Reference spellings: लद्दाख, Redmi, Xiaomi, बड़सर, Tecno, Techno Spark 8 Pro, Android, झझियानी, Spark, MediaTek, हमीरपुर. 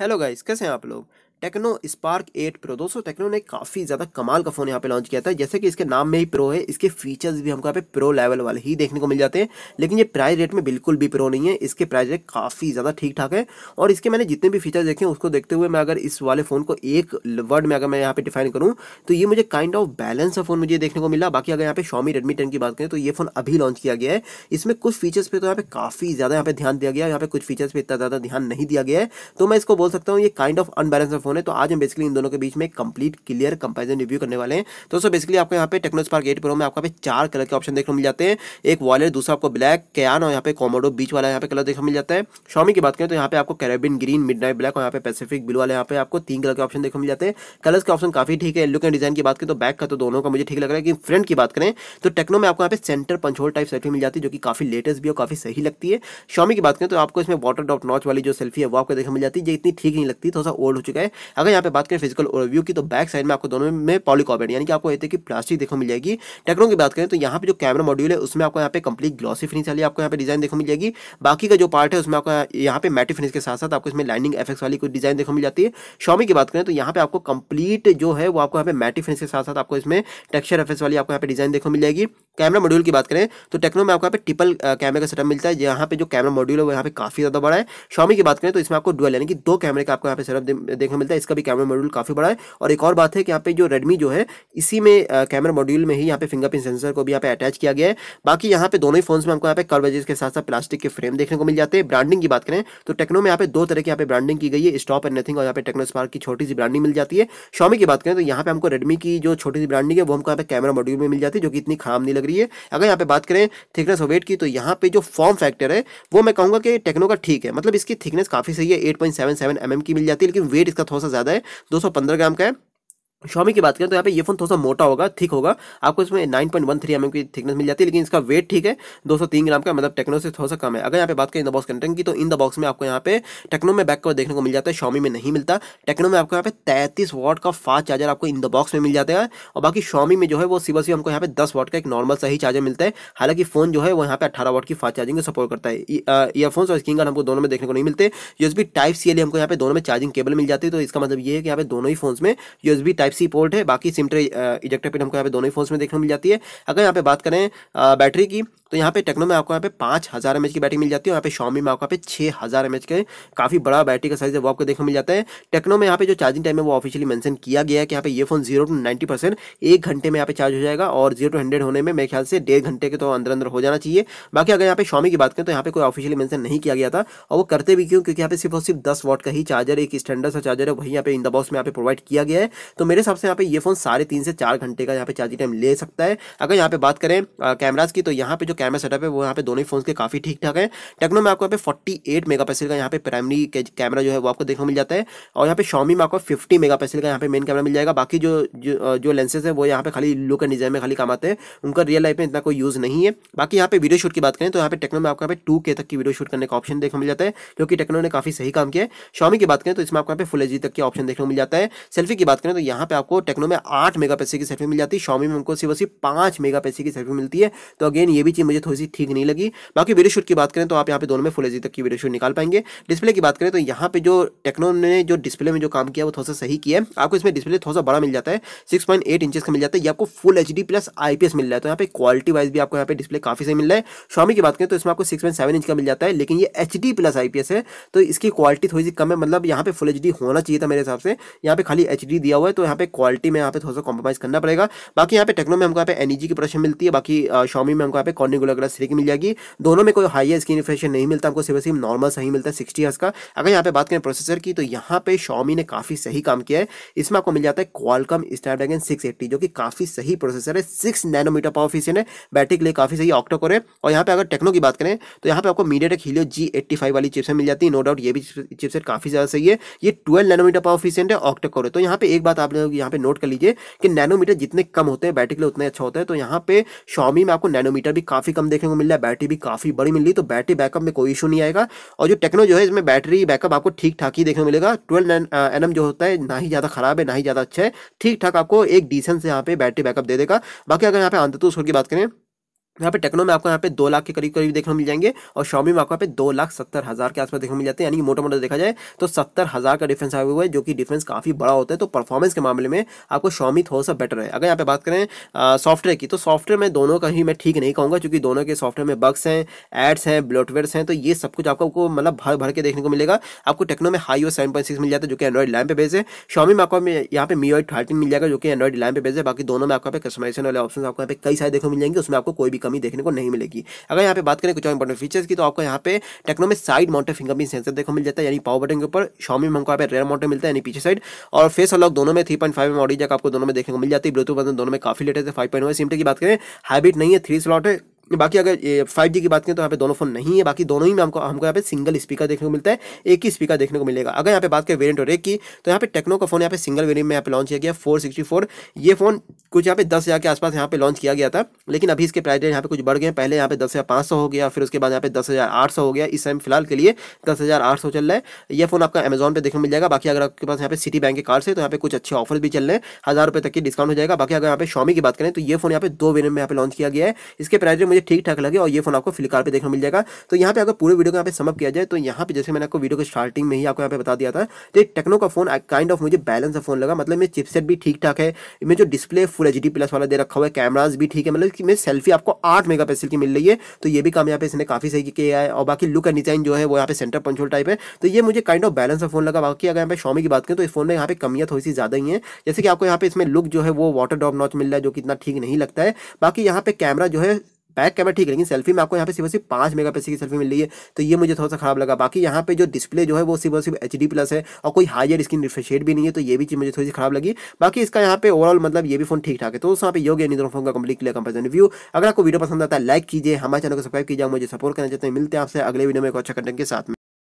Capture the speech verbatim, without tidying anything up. Hello guys, कैसे हैं आप लोग। टेक्नो स्पार्क एट प्रो दोस्तों, टेक्नो ने काफ़ी ज़्यादा कमाल का फ़ोन यहाँ पे लॉन्च किया था। जैसे कि इसके नाम में ही प्रो है, इसके फीचर्स भी हमको यहाँ पे प्रो लेवल वाले ही देखने को मिल जाते हैं, लेकिन ये प्राइस रेट में बिल्कुल भी प्रो नहीं है। इसके प्राइस रेट काफ़ी ज़्यादा ठीक ठाक है और इसके मैंने जितने भी फीचर्स देखे उसको देखते हुए मैं अगर इस वाले फ़ोन को एक वर्ड में अगर मैं यहाँ पर डिफाइन करूँ तो ये मुझे काइंड ऑफ बैलेंस फ़ोन मुझे देखने को मिला। बाकी अगर यहाँ पे Xiaomi रेडमी टेन की बात करें तो ये फ़ोन अभी लॉन्च किया गया है, इसमें कुछ फीचर्स पर तो यहाँ पे काफ़ी ज़्यादा यहाँ पे ध्यान दिया गया है, यहाँ पे कुछ फीचर्स पर इतना ज़्यादा ध्यान नहीं दिया गया है, तो मैं इसको बोल सकता हूँ ये काइंड ऑफ अनबैलेंस फ़ोन है। तो आज हम बेसिकली इन दोनों के बीच में कंप्लीट क्लियर कंपैरिजन रिव्यू करने वाले हैं। तो सो बेसिकली आपको यहाँ पे टेक्नो स्पार्क एट प्रो में आपको पे चार कलर के ऑप्शन देखने को मिल जाते हैं, एक वॉलेट, दूसरा आपको ब्लैक, क्यान और यहाँ पे कॉमोडो बीच वाला यहाँ पे कलर देखने को मिल जाता है। Xiaomi की बात करें तो यहाँ पे आपको कैरेबिन ग्रीन, मिडनाइट ब्लैक और यहाँ पे पैसिफिक ब्लू वाले यहाँ पे आपको तीन कलर के ऑप्शन देखने को मिल जाते हैं। कलर्स के ऑप्शन काफी ठीक है। लुक एंड डिजाइन की बात करें तो बैक का तो दोनों का मुझे ठीक लग रहा है, कि फ्रंट की बात करें तो टेक्नो में आपको यहाँ पे centre punch hole type selfie मिल जाती है, जो कि काफी लेटेस्ट भी और काफी सही लगती है। Xiaomi की बात करें तो आपको इसमें वाटर ड्रॉप नॉच वाली जो सेल्फी है वो आपको देखने मिल जाती है, जो इतनी ठीक नहीं लगती, थोड़ा सा ओल्ड हो चुका है। अगर यहाँ पे बात करें फिजिकल ओवरव्यू की तो बैक साइड में आपको दोनों में पॉलीकार्बोनेट यानी कि आपको ये कि प्लास्टिक देखो मिल जाएगी। टेक्नो की बात करें तो यहाँ पे जो कैमरा मॉड्यूल है उसमें आपको यहाँ पे कंप्लीट ग्लॉसी फिनिश वाली आपको यहाँ पे डिजाइन देखो मिल जाएगी। बाकी का जो पार्ट है उसमें आपको यहाँ पे मैटी फिनिश के साथ साथ आपको इसमें लाइनिंग एफेक्ट्स वाली कुछ डिजाइन देखो मिल जाती है। Xiaomi की बात करें तो यहाँ पे आपको कंप्लीट जो है वो आपको यहाँ पे मैटी फिनिश के साथ साथ आपको इसमें टेक्सचर एफेक्ट्स वाली आपको यहाँ पे डिजाइन देखो मिल जाएगी। कैमरा मॉड्यूल की बात करें तो टेक्नो में आपको यहाँ पे ट्रिपल कैमरे का सेटअप मिलता है, यहाँ पे जो कैमरा मॉड्यूल है वो यहाँ पे काफी ज्यादा बड़ा है। Xiaomi की बात करें तो इसमें आपको डुअल यानी कि दो कैमरे का आपको यहाँ पे सेटअप देखने मिलता है, इसका भी कैमरा मॉड्यूल काफी बड़ा है। और एक और बात है कि यहाँ पे जो Redmi जो है इसी में कैमरा मॉड्यूल में ही यहाँ पे फिंगरप्रिंट सेंसर को भी यहाँ पे अटैच किया गया है। बाकी यहाँ पे दोनों ही फोन्स में हमको यहाँ पे कर्व एजेस के साथ साथ प्लास्टिक के फ्रेम देखने को मिल जाते हैं। ब्रांडिंग की बात करें तो टेक्नो में यहाँ पे दो तरह की यहाँ पे ब्रांडिंग की गई है, स्टॉप एंड नथिंग और यहाँ पे टेक्नो स्पार्क की छोटी सी ब्रांडिंग मिल जाती है। Xiaomi की बात करें तो यहाँ पे हमको Redmi की जो छोटी सी ब्रांडिंग है वो हमको यहाँ पे कैमरा मॉड्यूल में मिल जाती है, जो कि इतनी खराब नहीं लग रही है। अगर यहाँ पे बात करें थिकनेस और वेट की तो यहाँ पे जो फॉर्म फैक्टर है वो मैं कहूँगा कि टेक्नो का ठीक है, मतलब इसकी थिकनेस काफी सही है, eight point seven seven M M की मिल जाती है, लेकिन वेट इसका थोड़ा सा ज्यादा है, दो सौ पंद्रह ग्राम का है। Xiaomi की बात करें तो यहाँ पे ये फोन थोड़ा सा मोटा होगा, थिक होगा, आपको इसमें nine point one three M M की थिकनेस मिल जाती है, लेकिन इसका वेट ठीक है, दो सौ तीन ग्राम का, मतलब टेक्नो से थोड़ा सा कम है। अगर यहाँ पे बात करें इन द बॉक्स कंटेंट की तो इन द बॉक्स में आपको यहाँ पे टेक्नो में बैक कवर देखने को मिल जाता है, Xiaomi में नहीं मिलता। टेक्नो में आपको यहाँ पे तैंतीस वाट का फास्ट चार्जर आपको इन द बॉक्स में मिल जाता है, और बाकी Xiaomi में जो है वो सिवा सिवा हमको यहाँ पे दस वाट का एक नॉर्मल सही चार्जर मिलता है। हालांकि फोन जो है वो यहाँ पे अठारह वाट की फास्ट चार्जिंग को सपोर्ट करता है। ईयरफोन्स और स्क्रीन गार्ड हमको दोनों में देखने को नहीं मिलते। यूएसबी टाइप सी वाली हमको यहाँ पे दोनों में चार्जिंग केबल मिल जाती है, तो इसका मतलब ये है कि यहाँ पे दोनों ही फोन में यूएसबी टाइप सी पोर्ट है। बाकी सिम ट्रे, इजेक्टर पिन हमको यहाँ पे दोनों ही फोन्स में देखने को मिल जाती है। अगर यहाँ पे बात करें बैटरी की तो यहाँ पे टेक्नो में आपको यहाँ पे पाँच हज़ार एम एच की बैटरी मिल जाती है, यहाँ पे Xiaomi में आपको यहाँ पे छः हज़ार एम एच के काफ़ी बड़ा बैटरी का साइज है वो आपको देखने को मिल जाता है। टेक्नो में यहाँ पे जो चार्जिंग टाइम है वो ऑफिशियली मेंशन किया गया है कि यहाँ पे ये phone zero to ninety percent एक घंटे में यहाँ पे चार्ज हो जाएगा, और जीरो टू हंड्रेड होने में मेरे ख्याल से डेढ़ घंटे के तो अंदर अंदर हो जाना चाहिए। बाकी अगर यहाँ पे Xiaomi की बात करें तो यहाँ पे कोई ऑफिशियली मेंशन नहीं किया गया था, और वो करते भी क्यों, क्योंकि यहाँ पे सिर्फ और सिर्फ दस वाट का ही चार्जर, एक स्टैंडर्ड सा चार्जर है, वही यहाँ पे इन द बॉक्स में यहाँ पे प्रोवाइड किया गया है। तो मेरे हिसाब से यहाँ पे ये फोन साढ़े तीन से चार घंटे का यहाँ पे चार्जिंग टाइम ले सकता है। अगर यहाँ पे बात करें कैमरास की तो यहाँ पे जो कैमरा सेटअप है वो यहाँ पे दोनों ही फोन के काफी ठीक ठाक है। टेक्नो में आपको यहाँ पे फोर्टी एट मेगा पिक्सल का यहाँ पे प्राइमरी कैमरा जो है वो आपको देखने को मिल जाता है, और यहाँ पे Xiaomi में आपको फिफ्टी मेगा पिक्सल का यहाँ पे मेन कैमरा मिल जाएगा। बाकी जो जो, जो लेंसेज है वो यहाँ पे खाली लुक एंड डिजाइन में खाली काम आते हैं, उनका रियल लाइफ में इतना कोई यूज नहीं है। बाकी यहाँ पे वीडियो शूट की बात करें तो यहाँ पे टेक्नो में आपको यहाँ पे टू के तक की वीडियो शूट करने का ऑप्शन देखने को मिल जाता है, जो कि टेक्नो ने काफी सही काम किया है। Xiaomi की बात करें तो इसमें आपको यहाँ पे फुल एच डी तक के ऑप्शन देखने को मिल जाता है। सेल्फी की बात करें तो यहाँ पे आपको टेक्नो में आठ मेगा पिक्सल की सेल्फी मिल जाती है, Xiaomi में उनको सिर्फ पाँच मेगा पिक्सल की सेल्फी मिलती है, तो अगेन ये भी चीज़ मुझे थोड़ी सी ठीक नहीं लगी। बाकी वीडियो शूट की बात करें तो आप यहाँ पे दोनों में फुल एच डी तक की वीडियो शूट निकाल पाएंगे। डिस्प्ले की बात करें तो यहाँ पे जो टेक्नो ने जो डिस्प्ले में जो काम किया वो थोड़ा सा सही किया है। आपको इसमें डिस्प्ले थोड़ा सा बड़ा मिल जाता है, सिक्स पॉइंट एट इंचज का मिल जाता है, ये आपको full H D plus I P S मिल रहा है, तो यहाँ पे क्वालिटी वाइज भी आपको यहाँ पे डिस्प्ले काफी सही मिल रहा है। Xiaomi की बात करें तो इसमें आपको सिक्स पॉइंट सेवन इंच का मिल जाता है, लेकिन ये H D plus I P S है, तो इसकी क्वालिटी थोड़ी सी कम है, मतलब यहाँ पे फुल एच डी होना चाहिए था मेरे हिसाब से, यहाँ पे खाली एच डी दिया हुआ है, तो यहाँ पे क्वालिटी में यहाँ पे थोड़ा सा कॉम्प्रोमाइज करना पड़ेगा। बाकी यहाँ पे टेक्नो में हमको यहाँ पे एनईजी की प्रोसेसर मिलती है, बाकी Xiaomi में हमको यहाँ पे कॉर्निंगुलर ग्लास थ्री की मिल जाएगी। दोनों में कोई हाई स्क्रीन रिफ्रेश नहीं मिलता, हमको सिर्फ सिर्फ नॉर्मल सही मिलता है सिक्सटी हर्ट्ज का। अगर यहाँ पे बात करें प्रोसेसर की तो यहाँ पे Xiaomi ने काफी सही काम किया है, इसमें आपको मिल जाता है क्वालकॉम स्नैपड्रैगन सिक्स एटी, जो कि काफी सही प्रोसेसर है, सिक्स नैनोमीटर पावर एफिशिएंट है, बैटरी के लिए काफी सही ऑक्टा कोर है। और यहाँ पे अगर टेक्नो की बात करें तो यहाँ पे आपको MediaTek Helio G eighty five वाली चिपसेट मिल जाती है, नो डाउट ये भी चिपसेट काफी ज्यादा सही है, ये ट्वेल्व नैनोमीटर पावर एफिशिएंट है, ऑक्टा कोर है। तो यहाँ पे एक बात आप लोग यहाँ पे नोट कर लीजिए कि नैनोमीटर जितने कम होते हैं बैटरी के लिए उतना अच्छा होता है, तो यहाँ पे Xiaomi में आपको नैनोमीटर भी काफी कम देखने को मिल रहा है, बैटरी भी काफी बड़ी मिल रही, तो बैटरी बैकअप में कोई इशू नहीं आएगा। और जो टेक्नो जो है इसमें बैटरी बैकअप आपको ठीक ठाक ही देखने को मिलेगा, ट्वेल्व एन एम जो होता है ना ही ज्यादा खराब है ना ही ज्यादा अच्छा है, ठीक ठाक आपको एक डिसेंट से यहाँ पे बैटरी बैकअप दे देगा। बाकी अगर यहाँ पे अंततः स्कोर की बात करें यहाँ पे टेक्नो में आपको यहाँ पे दो लाख के करीब करीब देखने को मिल जाएंगे और Xiaomi में आपको यहाँ पे दो लाख सत्तर हज़ार के आसपास देखने को मिल जाते हैं। यानी कि मोटा मोटा देखा जाए तो सत्तर हज़ार का डिफरेंस आया हुआ है, जो कि डिफरेंस काफ़ी बड़ा होता है। तो परफॉर्मेंस के मामले में आपको Xiaomi थोड़ा सा बेटर है। अगर यहाँ पे बात करें सॉफ्टवेयर की, तो सॉफ्टवेयर में दोनों का ही मैं ठीक नहीं कहूँगा, क्योंकि दोनों के सॉफ्टवेयर में बग्स हैं, एड्स हैं, ब्लोटवेयर्स हैं, तो ये सब कुछ आपको मतलब भर भर के देखने को मिलेगा। आपको टेक्नो में HiOS seven point six मिल जाता है, जो कि एंड्रॉइड इलेवन पे बेस है। Xiaomi में आपको यहाँ पे M I U I thirteen मिल जाएगा, जो कि एंड्रॉइड इलेवन पे बेस है। बाकी दोनों में आपको यहाँ पे कस्टमाइजेशन वाले ऑप्शन आपको यहाँ पे कई सारे देखने मिल जाएंगे, उसमें आपको कोई भी कमी देखने को नहीं मिलेगी। अगर यहाँ पे बात करें कुछ और इंपॉर्टेंट फीचर्स की, तो आपको यहाँ पे टेक्नो में साइड माउंटेड फिंगरप्रिंट सेंसर देखो मिल जाता है, यानी पावर बटन के ऊपर। Xiaomi में हमको यहाँ पे रेयर माउंटेड मिलता है, यानी पीछे साइड। और फेस अनलॉक दोनों में three point five mm audio jack आपको दोनों में देखने को मिल जाती है। ब्लूटूथ बटन दोनों में काफी लेटेस्ट है, five point one. SIM tag की बात करें, हाइब्रिड नहीं है, थ्री स्लॉट है। बाकी अगर फाइव जी की बात करें तो यहाँ पे दोनों फोन नहीं है। बाकी दोनों ही में हमको हमको यहाँ पे सिंगल स्पीकर देखने को मिलता है, एक ही स्पीकर देखने को मिलेगा। अगर यहाँ पे बात करें वेरिएंट और रेक की, तो यहाँ पे टेक्नो का फोन यहाँ पे सिंगल वेरिएंट में यहाँ पे लॉन्च किया गया फोर सिक्सटी फोर। ये फोन कुछ यहाँ पे दस हज़ार के आसपास यहाँ पे लॉन्च किया गया था, लेकिन अभी इसके प्राइस रेट यहाँ पे कुछ बढ़ गए। पहले यहाँ पे दस हज़ार पाँच सौ हो गया, फिर उसके बाद यहाँ पे दस हज़ार आठ सौ हो गया। इस टाइम फिलहाल के लिए दस हज़ार आठ सौ चल रहा है। ये फोन आपका अमेजॉन पे देखने को मिल जाएगा। बाकी अगर आपके पास यहाँ पे सिटी बैंक के कार्ड है तो यहाँ पे कुछ अच्छे ऑफर भी चल रहे हैं, हज़ार रुपये तक की डिस्काउंट हो जाएगा। बाकी अगर यहाँ पे Xiaomi की बात करें तो ये फोन यहाँ पे दो वेरिएंट में यहाँ पे लॉन्च किया गया है। इसके प्राइस मुझे ठीक ठाक लगे और ये फोन आपको फ्लिपकार्ट पे देखने मिल जाएगा। तो यहाँ पे अगर पूरे वीडियो को यहाँ पे समअप किया जाए तो यहाँ पे जैसे मैंने आपको वीडियो के स्टार्टिंग में ही आपको यहाँ पे बता दिया था, तो टेक्नो का फोन काइंड ऑफ मुझे बैलेंस फोन लगा। मतलब में चिपसेट भी ठीक ठाक है, इसमें जो display full H D plus वाला दे रखा हुआ है, कैमराज भी ठीक है। मतलब कि मेरी सेल्फी आपको आठ मेगा पिक्सल की मिल रही है, तो ये भी काम यहाँ पे इसने काफी सही किया है। और बाकी लुक एंड डिजाइन जो है वो यहाँ पे सेंटर पंचोल टाइप है, तो ये मुझे काइंड ऑफ बैलेंस फोन लगा। बाकी अगर यहाँ पे Xiaomi की बात करें तो इस फोन में यहाँ पे कमियाँ थोड़ी सी ज्यादा ही है, जैसे कि आपको यहाँ पे इसमें लुक जो है वो वाटर ड्रॉप नॉच मिल रहा है, जो कि इतना ठीक नहीं लगता है। बाकी यहाँ पे कैमरा जो है बैक कैमरा ठीक है, लेकिन सेल्फी में आपको यहाँ पे सिर्फ सिर्फ पाँच मेगा पिक्सल की सेल्फी मिल रही है, तो ये मुझे थोड़ा सा खराब लगा। बाकी यहाँ पे जो डिस्प्ले जो है वो सिर्फ और सिर्फ एच डी प्लस है और कोई हायर स्क्रीन रिफ्रेश रेट भी नहीं है, तो ये भी चीज़ मुझे थोड़ी सी खराब लगी। बाकी इसका यहाँ पे ओवरऑल मतलब ये भी फोन ठीक ठाक है। तो दोस्तों यहाँ पे योग नहीं दोनों फोन का कंप्लीट क्लियर कंपेरिजन रिव्यू। अगर आपको वीडियो पसंद आता है लाइक कीजिए, हमारे चैनल को सब्सक्राइब कीजिए, मुझे सपोर्ट करना चाहते हैं। मिलते हैं आपसे अगले वीडियो में एक अच्छा कंटेंट के साथ में।